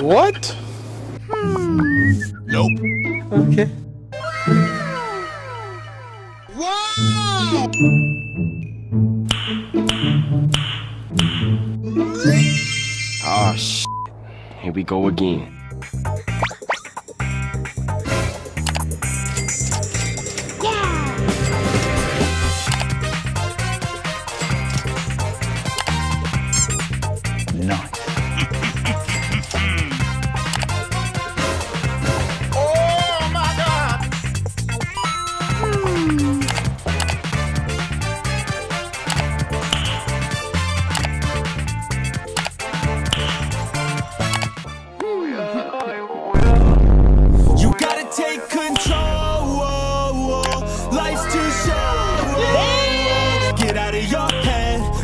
What? Nope. Okay. Wow! Ah, shit. Here we go again.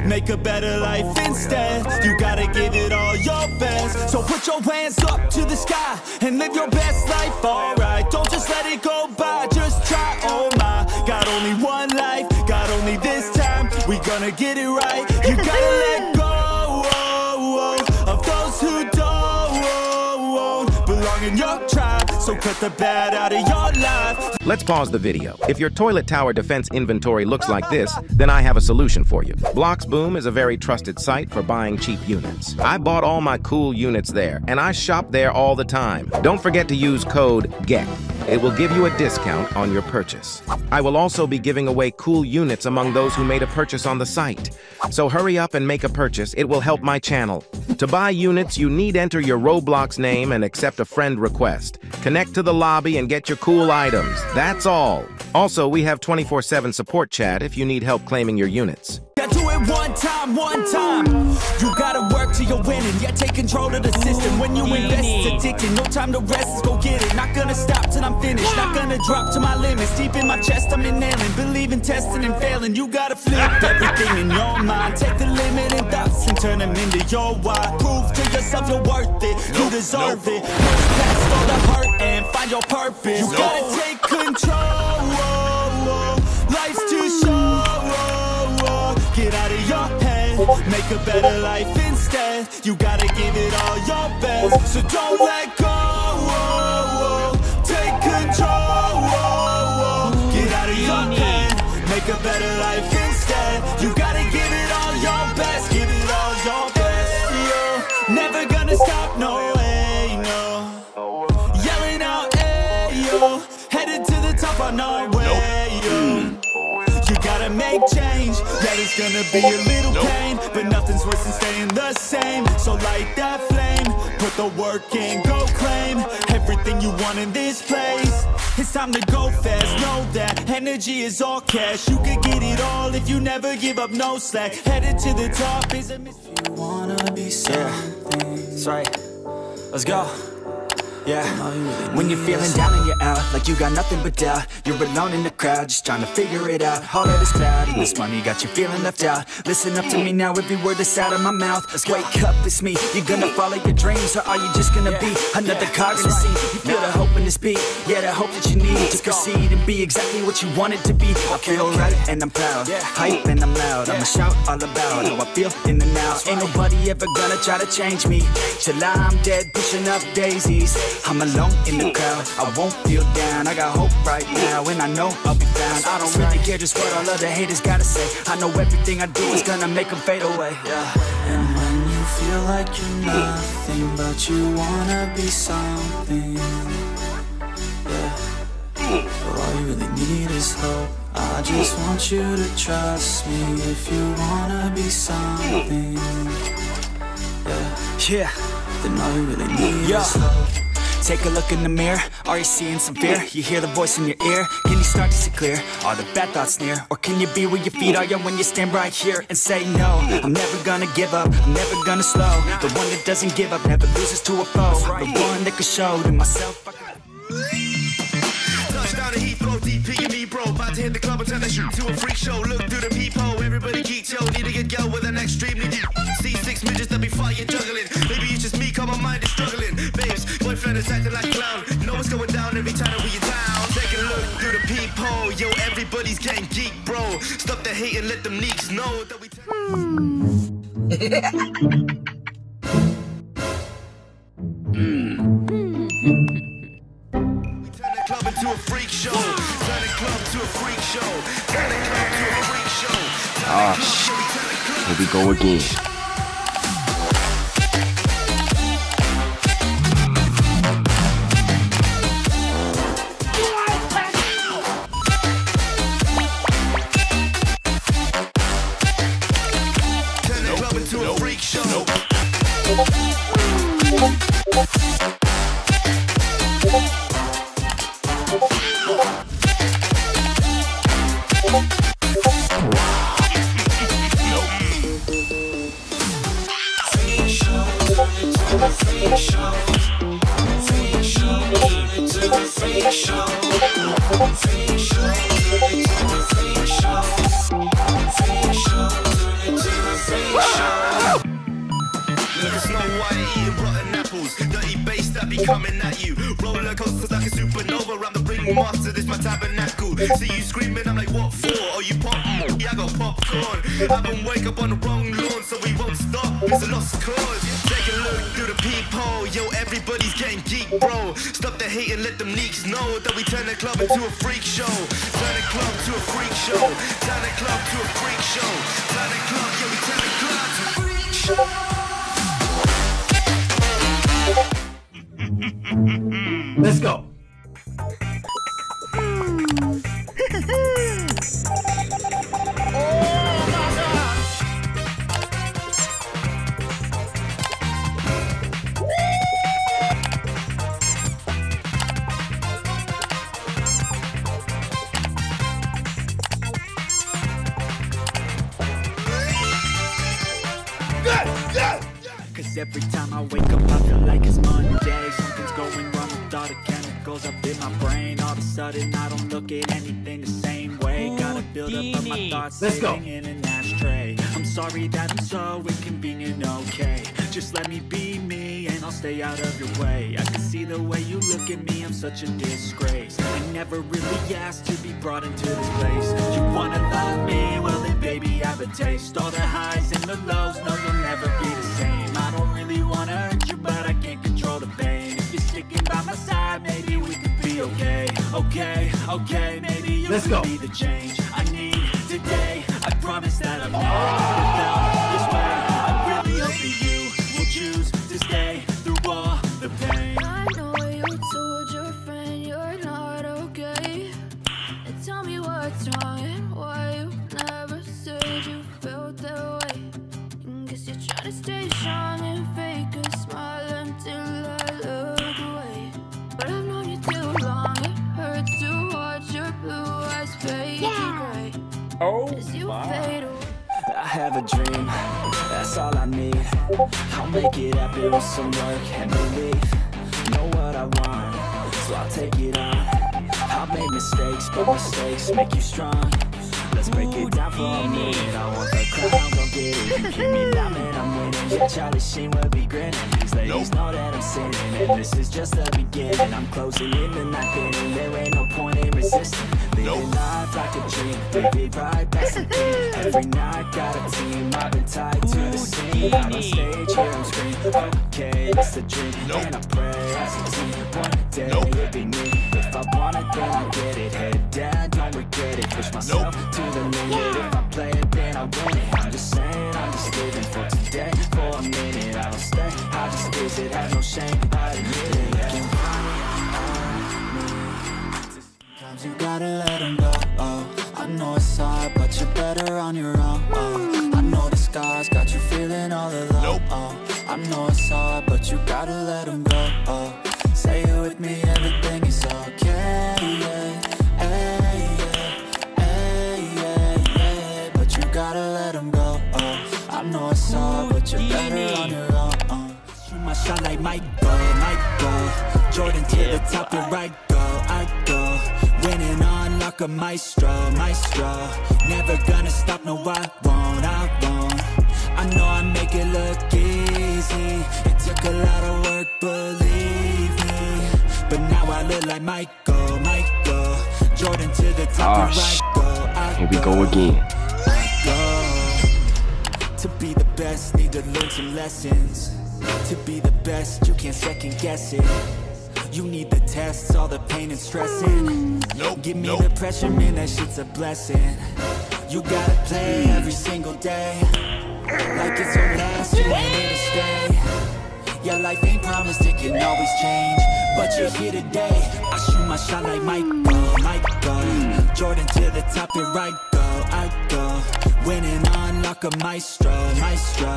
Make a better life instead. You gotta give it all your best. So put your hands up to the sky and live your best life, alright. Don't just let it go by, just try, oh my. Got only one life, got only this time. We gonna get it right. You gotta let go of those who don't belong in your tribe. So cut the bad out of your life. Let's pause the video. If your Toilet Tower Defense inventory looks like this, then I have a solution for you. Bloxboom is a very trusted site for buying cheap units. I bought all my cool units there, and I shop there all the time. Don't forget to use code GECK. It will give you a discount on your purchase. I will also be giving away cool units among those who made a purchase on the site. So hurry up and make a purchase. It will help my channel. To buy units, you need enter your Roblox name and accept a friend request. Connect to the lobby and get your cool items. That's all. Also, we have 24/7 support chat if you need help claiming your units. Yeah, do it one time. You gotta work till you're winning. Yeah, take control of the system. When you invest, it's addicting. No time to rest, go get it. Not gonna stop till I'm finished. Not gonna drop to my limits. Deep in my chest, I'm inhaling. Believe in testing and failing. You gotta flip everything in your mind. Take the limiting thoughts and turn them into your why. Prove to yourself you're worth it. You deserve it. Push past all the hurt and find your purpose. You gotta take control. Life's too short. Get out of your head. Make a better life instead. You gotta give it all your best. So don't let go. Take control. Get out of your head. Make a better life instead. You gotta give it all your best. Give it all your best. Yo. Never gonna stop, no way, no. Yelling out, ayo. Headed to the top, I know. Make change, that is gonna be a little pain, but nothing's worse than staying the same. So light that flame, put the work in, go claim everything you want in this place. It's time to go fast, know that energy is all cash. You can get it all if you never give up, no slack. Headed to the top is a mystery. You wanna be something, that's right, let's go. Yeah, when you're feeling down and you're out, like you got nothing but doubt. You're alone in the crowd, just trying to figure it out. All of this cloud and this money got you feeling left out. Listen up to me now, every word that's out of my mouth. Let's wake up, it's me. You're gonna follow your dreams, or are you just gonna be another cog in the scene? You feel the hope in this beat, yeah, the hope that you need to proceed and be exactly what you want it to be. I feel right and I'm proud, hype and I'm loud. I'ma shout all about how I feel in the now. Ain't nobody ever gonna try to change me till I'm dead, pushing up daisies. I'm alone in the crowd, I won't feel down. I got hope right now, and I know I'll be found. I don't really care just what all other haters gotta say. I know everything I do is gonna make them fade away. Yeah. And when you feel like you're nothing, but you wanna be something, well, all you really need is hope. I just want you to trust me if you wanna be something, then all you really need is hope. Take a look in the mirror, are you seeing some fear? You hear the voice in your ear, can you start to see clear? Are the bad thoughts near? Or can you be where your feet are when you stand right here? And say no, I'm never gonna give up, I'm never gonna slow. The one that doesn't give up, never loses to a foe. The one that can show to myself. Touchdown to Heathrow, DP, me bro, about to hit the club. pretend they shoot to a freak show. Look through the peephole, everybody geek yo. Need to get girl with an extremely deep. See six midgets that be fighting, juggling. Maybe it's just me, cause my mind is struggling. Babes, boyfriend is acting like a clown. Know what's going down every time that we in town. Take a look through the peephole, yo. Everybody's getting geek, bro. Stop the hate and let them leaks know that we. To a freak show, turn the club to a freak show, turn the club to a freak show. Ah, here we go again. Turn the club into a freak show. Coming at you, roller coasters like a supernova. Round the ring master, this my tabernacle. See you screaming, I'm like, what for? Are you popping? Yeah, I got popcorn. I been wake up on the wrong lawn, so we won't stop. It's a lost cause. Take a look through the peephole, yo. Everybody's getting geek, bro. Stop the hate and let them leaks know that we turn the club into a freak show. Turn the club to a freak show. Turn the club to a freak show. Turn the club, yeah, we turn the club to a freak show. Let's go. Cause every time I wake up I feel like it's Monday. Something's going wrong with all the chemicals up in my brain. All of a sudden I don't look at anything the same way. Ooh, gotta build up of my thoughts sitting in an ashtray. I'm sorry that I'm so inconvenient, okay. Just let me be me and I'll stay out of your way. I can see the way you look at me, I'm such a disgrace. I never really asked to be brought into this place. You wanna love me, well then baby I have a taste. All the highs and the lows, no you'll never be the same. I don't really wanna hurt you, but I can't control the pain. If you're sticking by my side, maybe we could be okay. Okay, okay, maybe you could be the change I need today. I promise that I've never felt this way. I really hope that you will choose to stay through all the pain. I know you told your friend you're not okay. And tell me what's wrong and why you never said you felt that way. Guess you're trying to stay strong and fake a smile until I look away. But I've known you too long, it hurts to watch your blue eyes fade to gray. Oh, wow. I have a dream, that's all I need. I'll make it happen with some work and belief. Know what I want, so I'll take it on. I've made mistakes, but mistakes make you strong. Let's break it down for a minute. I want the crown, gon' get it. You keep me loud and I'm winning. Yeah, Charlie Sheen will be grinning. These ladies know that I'm sinning, and this is just the beginning. I'm closing in the night getting. There ain't no point in resisting. Living life like a dream, baby, right back to me. Every night got a team, I've been tied to the scene. I'm on stage, here I'm screaming. Okay, that's the dream, and I pray as a team. One day it'll be me. If I want it, then I get it. Head down, don't regret it. Push myself to the limit. If I play it, then I win it. I'm just saying, I'm just living for today. For a minute, I don't stay. I just visit, have no shame. I admit it. Yeah. Sometimes you gotta let them go. Oh, I know it's hard, but you're better on your own. Oh, I know the scars got you feeling all alone. Oh, I know it's hard, but you gotta let them go. Oh, say it with me, everything is okay. Yeah. Gotta let him go, oh. I know it's hard, but you're better on your own, oh. Shoot my shot like Michael Jordan to the top, and right go, I go. Winning on lock like a maestro, maestro. Never gonna stop, no I won't, I won't. I know I make it look easy. It took a lot of work, believe me. But now I look like Michael, Michael Jordan to the top. Here we go again. To be the best, need to learn some lessons. To be the best, you can't second guess it. You need the tests, all the pain and stressing. Nope, give me the pressure, man, that shit's a blessing. You gotta play every single day like it's your last, you ain't here to stay. Your life ain't promised, it can always change, but you're here today. I shoot my shot like Michael, Michael Jordan to the top, you're right, go, I go. Winning on like a maestro, maestro.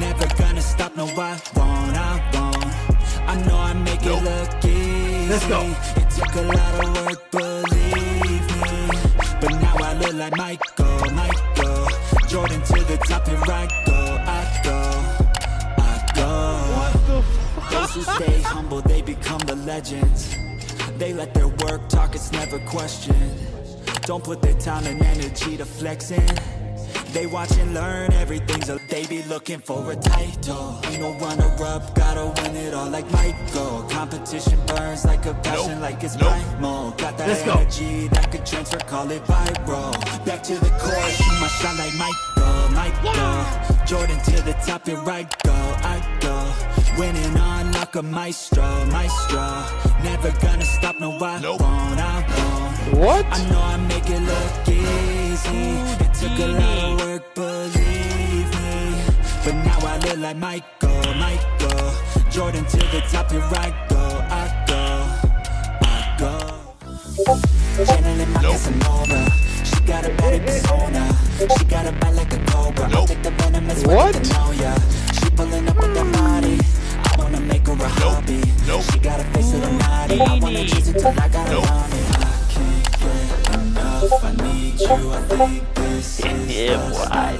Never gonna stop, no I won't, I won't. I know I make it look easy. Let's go. It took a lot of work, believe me. But now I look like Michael, Michael Jordan to the top, and I go, I go, I go. What the those who stay humble, they become the legends. They let their work talk, it's never questioned. Don't put their time and energy to flexing. They watch and learn everything, so they be looking for a title. Ain't no runner-up, gotta win it all like Michael. Competition burns like a passion, like it's primal. Got that energy that could transfer, call it viral. Back to the core, shoot my shot like Michael, Michael Jordan to the top, and right go, I go. Winning on like a maestro, maestro. Never gonna stop, no I won't, I won't. What? I know I make it look easy. Took a lot of work, believe me. But now I look like Michael, Michael Jordan to the top, here I go, I go, I go. Channeling my Casanova. She got a bad persona. She got a bite like a cobra. I'll take the venom as well to know ya. She pulling up with that body. I wanna make her a hobby. She got a face of the naughty. I wanna chase it till I got a mommy. I can't get enough, I need you, I think. Yeah, why?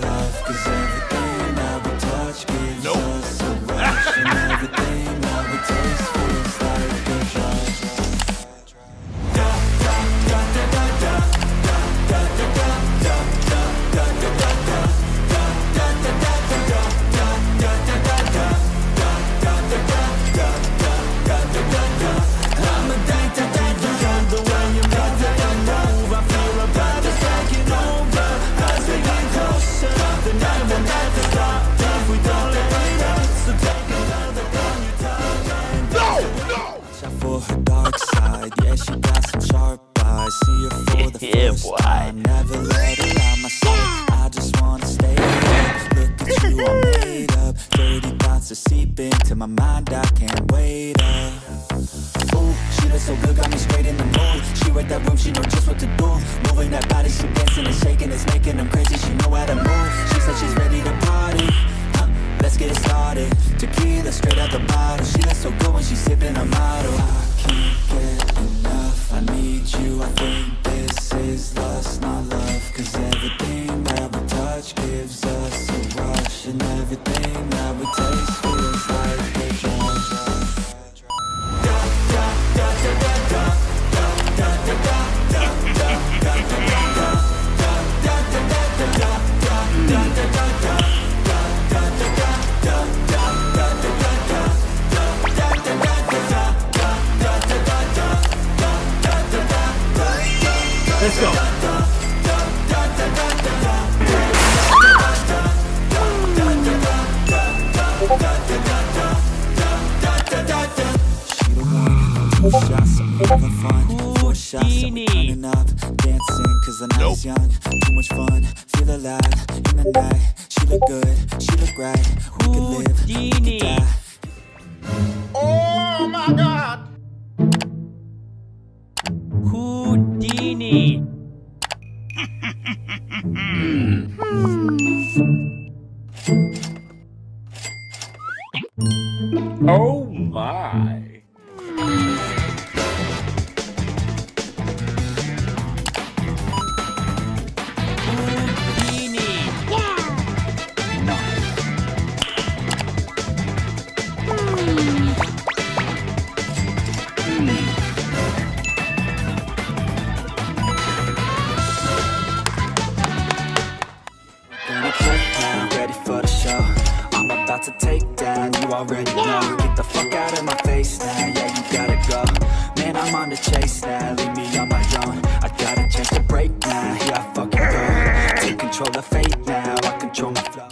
about to take down. You already know. Get the fuck out of my face now. Yeah, you gotta go. Man, I'm on the chase now. Leave me on my own. I gotta change the break now. Here I fucking go. Take control of fate now. I control my flow.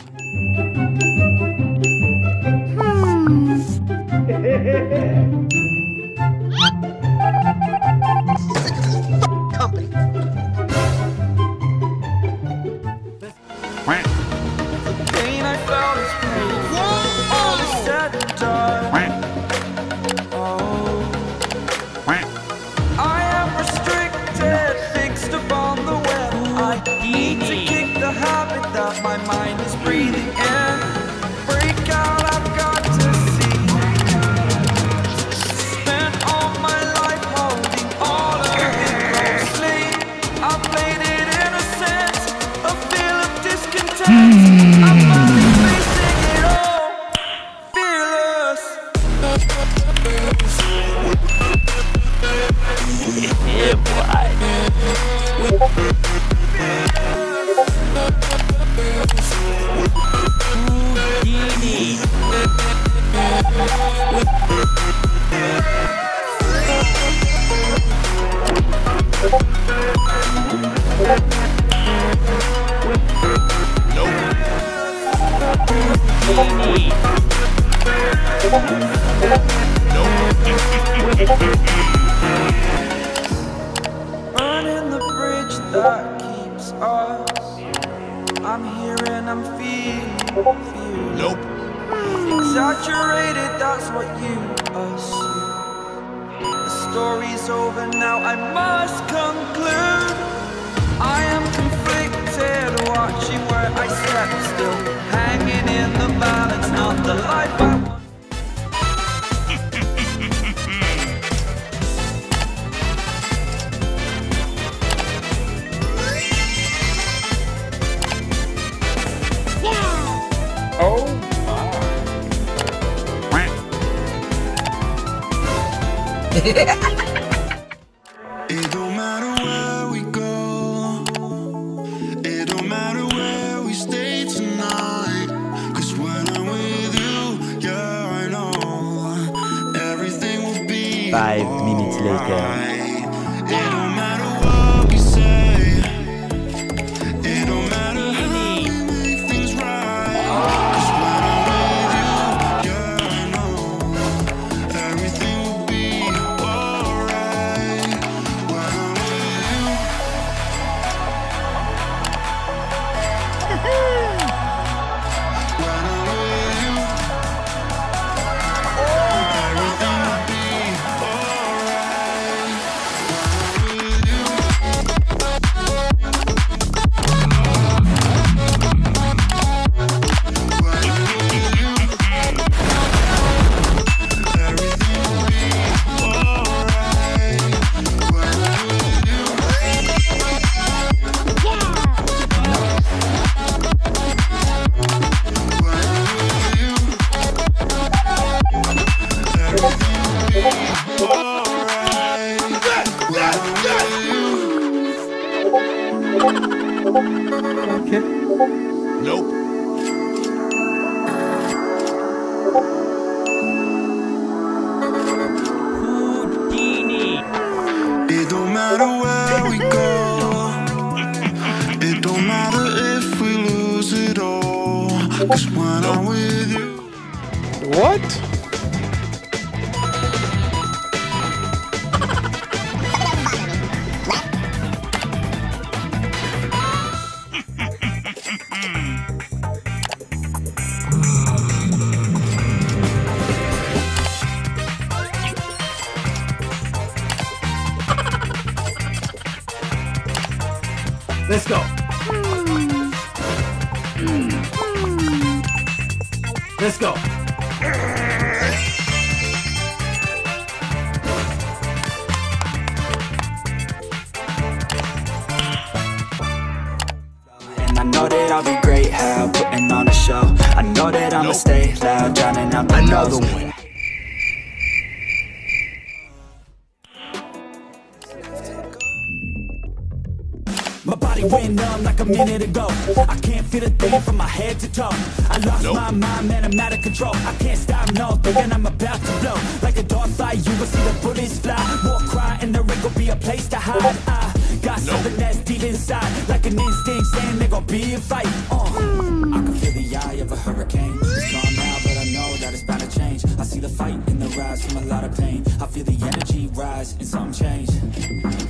body went numb like a minute ago. I can't feel a thing from my head to toe. I lost my mind, man, I'm out of control. I can't stop, no, thinking I'm about to blow. Like a dog fly, you will see the bullets fly. Walk, cry, and there ain't gonna be a place to hide. I got something that's deep inside, like an instinct saying they're gonna be a fight. I can feel the eye of a hurricane. It's gone now, but I know that it's bound to change. I see the fight in the rise from a lot of pain. I feel the energy rise and some change.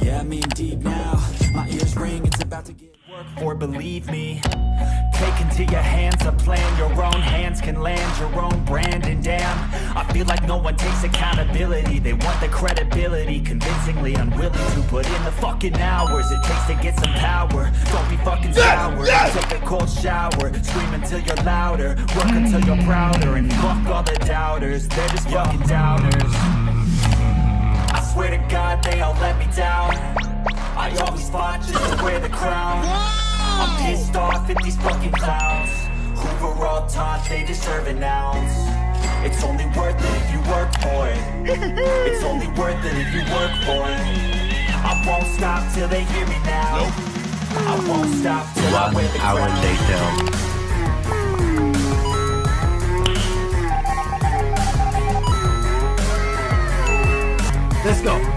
Yeah, I'm in deep now. My ears ring, it's about to get work. Or believe me, take into your hands a plan. Your own hands can land your own brand. And damn, I feel like no one takes accountability. They want the credibility, convincingly unwilling to put in the fucking hours it takes to get some power. Don't be fucking sour. Take a cold shower, scream until you're louder, work until you're prouder. And fuck all the doubters, they're just fucking doubters. I swear to God they all let me down. I always fought just to wear the crown. Whoa! I'm pissed off at these fucking clowns who were all taught they deserve an ounce. It's only worth it if you work for it. It's only worth it if you work for it. I won't stop till they hear me now. I won't stop till I wear the crown. Let's go.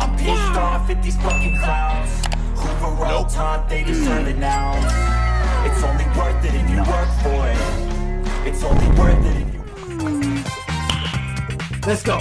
I'm pissed off at these fucking clowns who were all taught they deserve it now. It's only worth it if you work for it. It's only worth it if you... Let's go.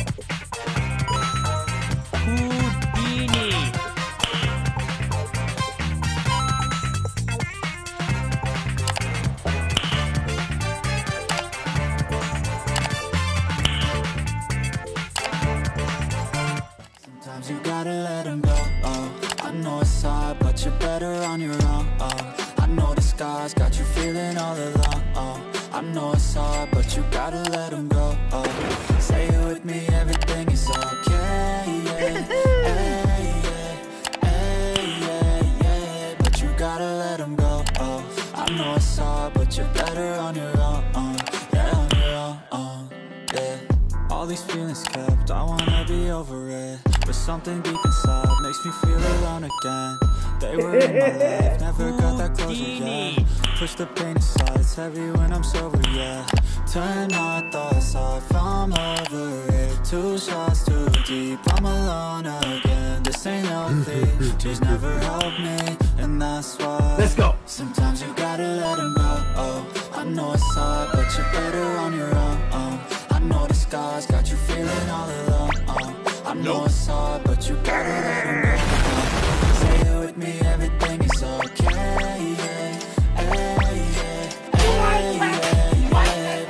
Something deep inside makes me feel alone again. They were in my life, never got that closer yet. Push the pain aside, it's heavy when I'm sober, yeah. Turn my thoughts off, I'm over it. Two shots too deep, I'm alone again. This ain't healthy, she's never helped me, and that's why. Let's go. Sometimes you gotta let him go, oh. I know it's hard, but you're better on your own, oh. I know the scars got you feeling all alone, oh. I know it's hard, but you gotta let him go. Say it with me, everything is okay.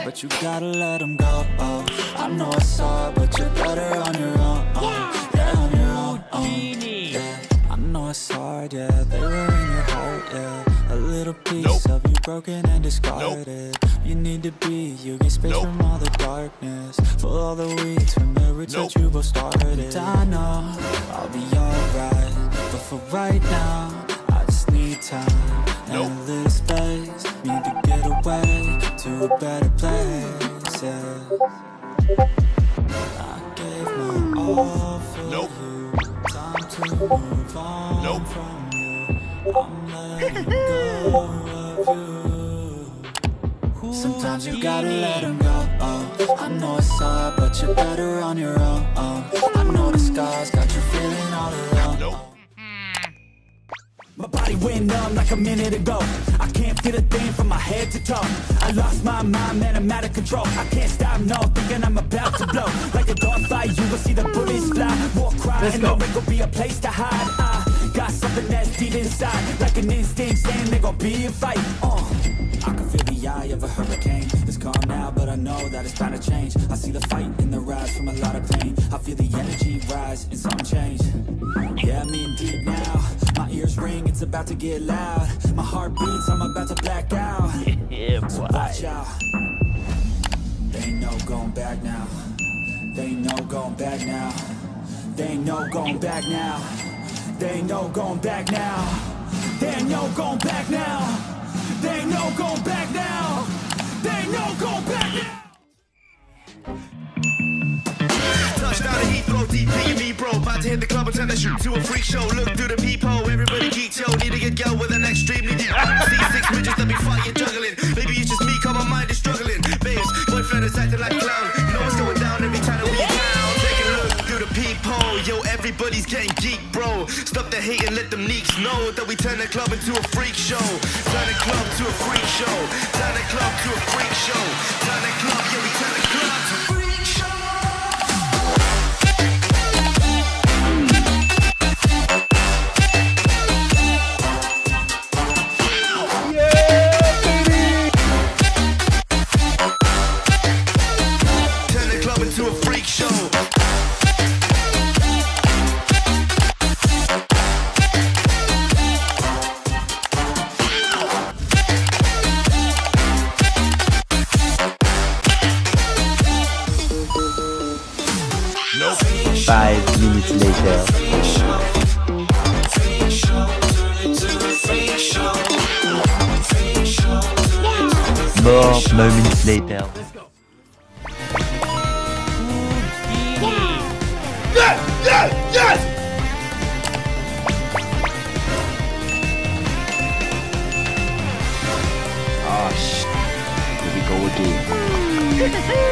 But you gotta let him go. Oh, I know it's hard, but you're better on your own. Yeah, on your own. Yeah. I know it's hard, yeah. They were in your heart, yeah. A little piece of you broken and discarded. You need to be, you get space from all the darkness. Full all the weeds from every touch you both started. I know I'll be alright, but for right now I just need time and a little space. Need to get away to a better place, yeah. I gave my all for you. Time to move on from you. I'm letting go of you. Sometimes you gotta let him go, oh. I know it's hard, but you're better on your own, oh. I know the scars got you feeling all alone. My body went numb like a minute ago. I can't feel a thing from my head to toe. I lost my mind, man, I'm out of control. I can't stop, no, thinking I'm about to blow. Like a dog fly, you will see the bullets fly. Walk, cry, and there ain't gonna be a place to hide. I got something that's deep inside, like an instinct saying there gonna be a fight, I can feel eye of a hurricane. It's gone now, but I know that it's bound to change. I see the fight in their eyes from a lot of pain. I feel the energy rise and something change. Yeah, I'm in deep now. My ears ring, it's about to get loud. My heart beats, I'm about to black out. Yeah, so watch out. They ain't no going back now. They ain't no going back now. They ain't no going back now. They ain't no going back now. They ain't no going back now. They ain't no going back now. They ain't no going back now. Touchdown to Heathrow, DP and me, bro. About to hit the club and turn the shoot to a freak show. Look through the peephole, everybody geeks, yo. Need to get go with an extremely deep. See six bridges that be fighting, juggling. Maybe it's just me, cause my mind is struggling. Babes, boyfriend is acting like a clown. You know what's going down every time that we down. Take a look through the peephole, yo. Everybody's getting geek, bro. Stop the hate and let them leaks know that we turn the club into a freak show. Turn the club to a freak show. Turn the club to a freak show. Turn the club, yeah, we turn the club to a freak show. Moments later. Let's go. Yeah. Yes! Yes! Yes! Oh shit. Here we go again.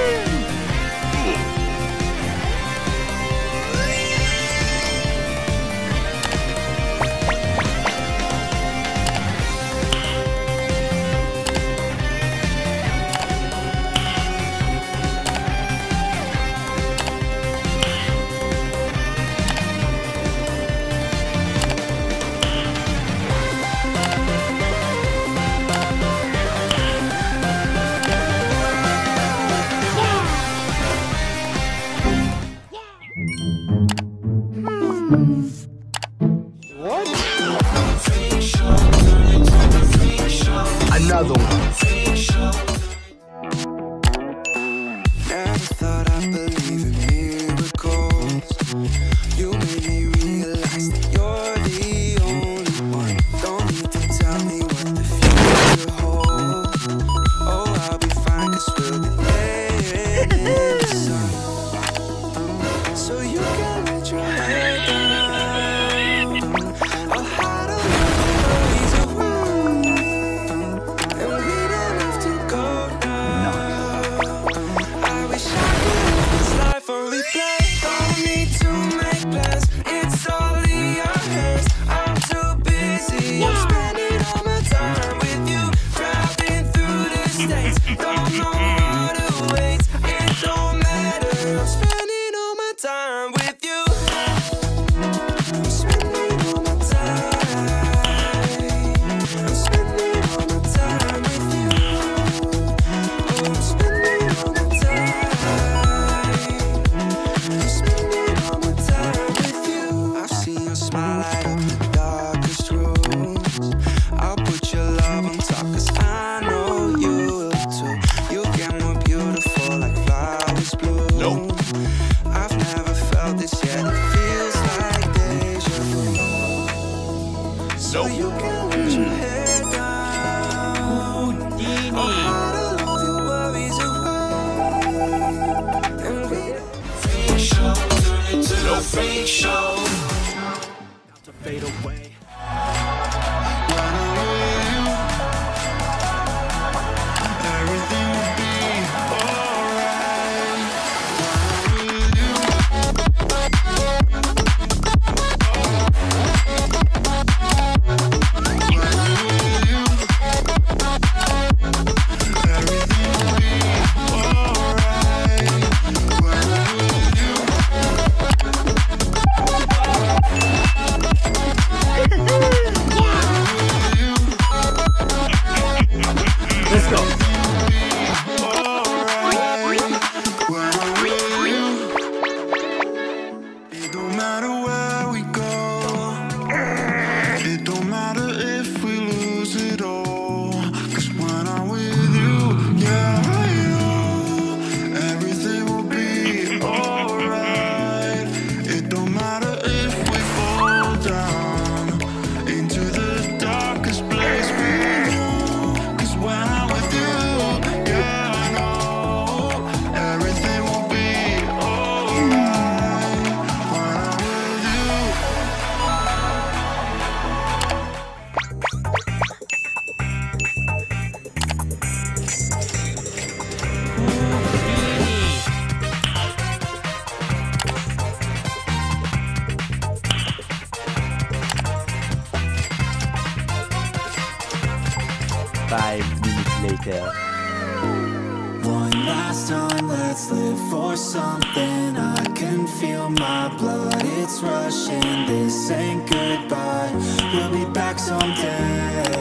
let's live for something. I can feel my blood, it's rushing. This ain't goodbye, we'll be back someday.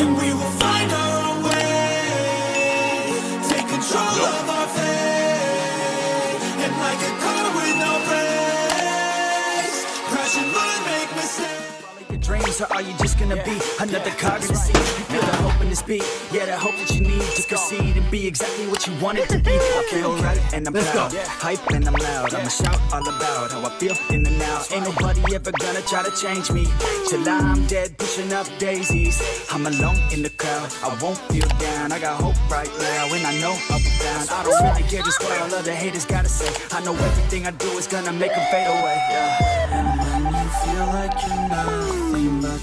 And we will find our own way. Take control of our fate. And like a car with no brakes, crash and learn, make mistakes. Follow your dreams, or are you just gonna be another cog in the machine? You feel the hope in this beat, yeah, the hope that you need to proceed and be exactly what you want it to be. I feel right and I'm proud, hype and I'm loud. I'ma shout all about how I feel in the now. Ain't nobody ever gonna try to change me till I'm dead, pushing up daisies. I'm alone in the crowd, I won't feel down. I got hope right now and I know I'll be found. I don't really care just what all other haters gotta say. I know everything I do is gonna make them fade away. And when you feel like you're nothing but